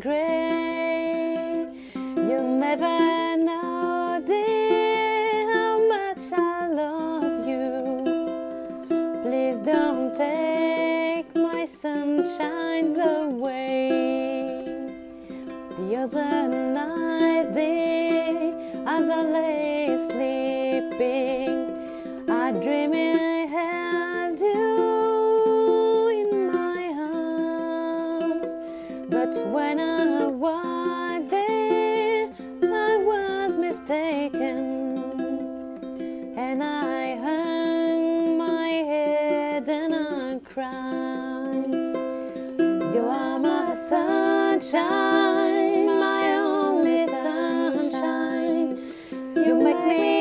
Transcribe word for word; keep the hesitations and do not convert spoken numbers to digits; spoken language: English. grey. You'll never know, dear, how much I love you. Please don't take my sunshines away. The other night, dear, as I lay sleeping, I dreamed I held you in my arms. But when I was there, I was mistaken, and I hung my head and I cried. You are my sunshine, my only sunshine. You make me